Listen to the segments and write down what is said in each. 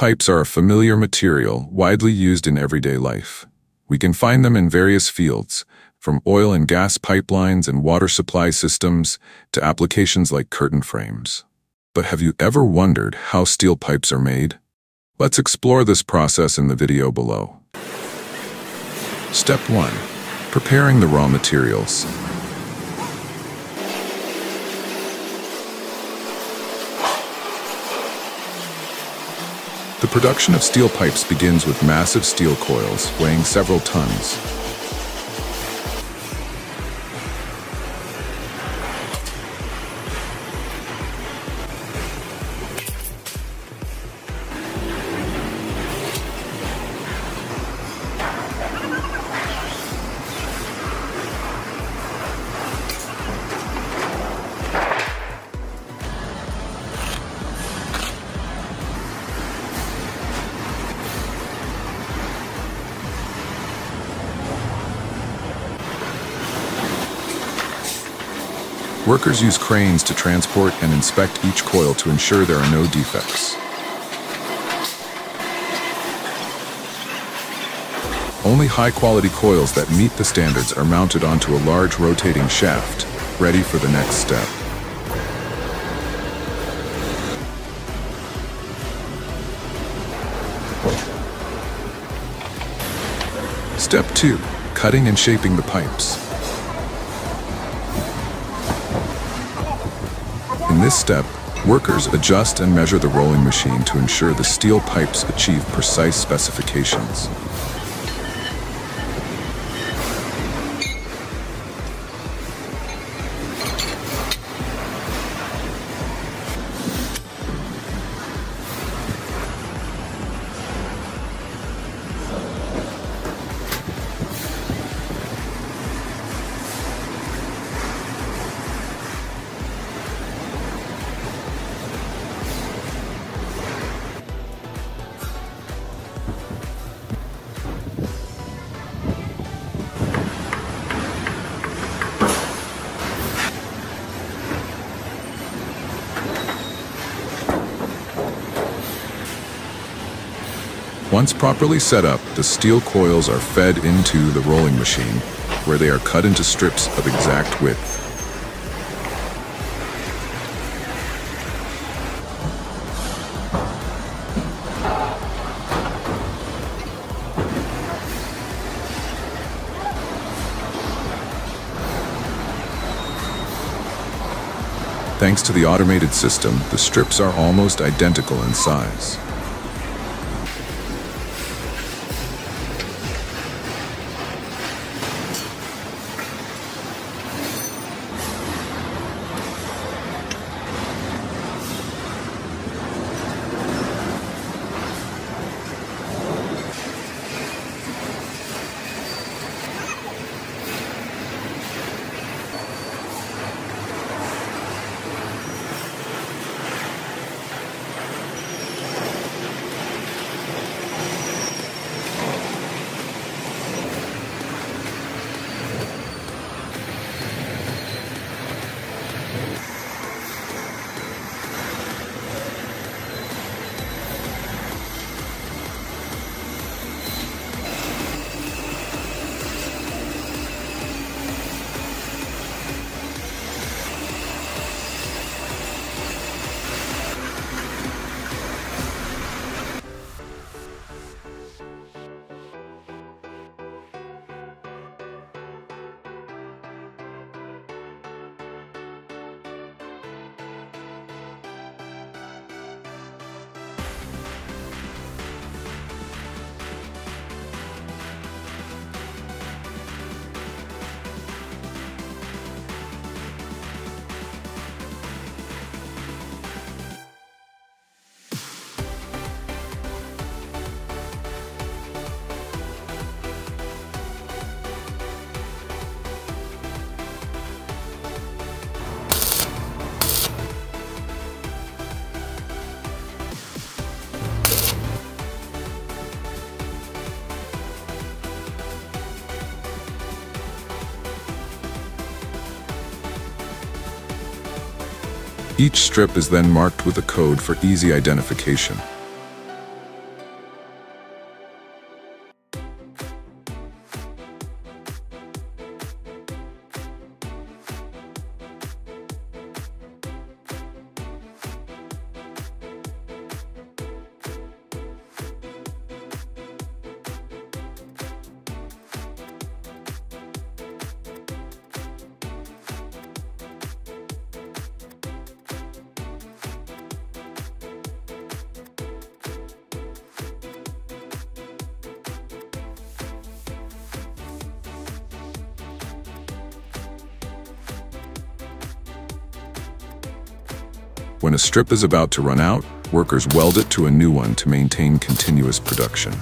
Pipes are a familiar material widely used in everyday life. We can find them in various fields, from oil and gas pipelines and water supply systems to applications like curtain frames. But have you ever wondered how steel pipes are made? Let's explore this process in the video below. Step 1. Preparing the raw materials. The production of steel pipes begins with massive steel coils weighing several tons. Workers use cranes to transport and inspect each coil to ensure there are no defects. Only high-quality coils that meet the standards are mounted onto a large rotating shaft, ready for the next step. Step 2. Cutting and shaping the pipes. In this step, workers adjust and measure the rolling machine to ensure the steel pipes achieve precise specifications. Once properly set up, the steel coils are fed into the rolling machine, where they are cut into strips of exact width. Thanks to the automated system, the strips are almost identical in size. Each strip is then marked with a code for easy identification. When a strip is about to run out, workers weld it to a new one to maintain continuous production.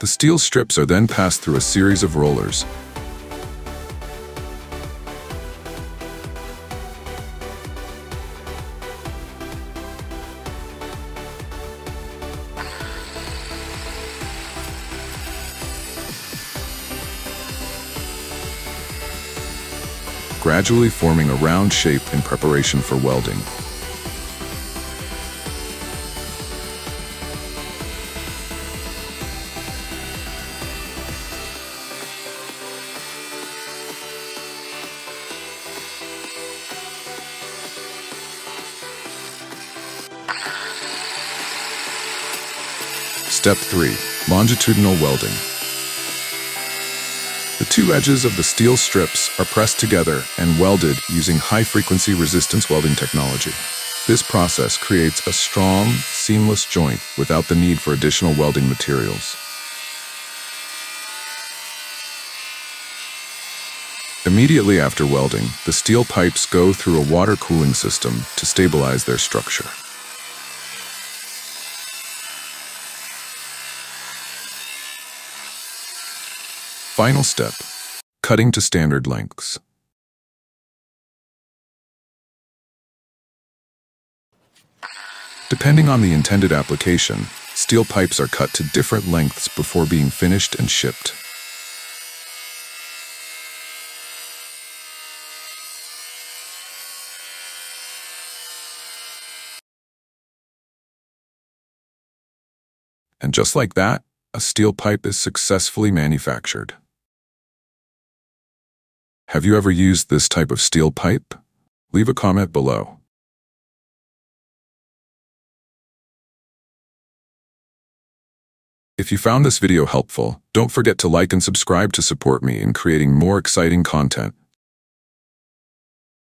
The steel strips are then passed through a series of rollers. Gradually forming a round shape in preparation for welding. Step 3. Longitudinal welding. The two edges of the steel strips are pressed together and welded using high-frequency resistance welding technology. This process creates a strong, seamless joint without the need for additional welding materials. Immediately after welding, the steel pipes go through a water cooling system to stabilize their structure. Final step, cutting to standard lengths. Depending on the intended application, steel pipes are cut to different lengths before being finished and shipped. And just like that, a steel pipe is successfully manufactured. Have you ever used this type of steel pipe? Leave a comment below. If you found this video helpful, don't forget to like and subscribe to support me in creating more exciting content.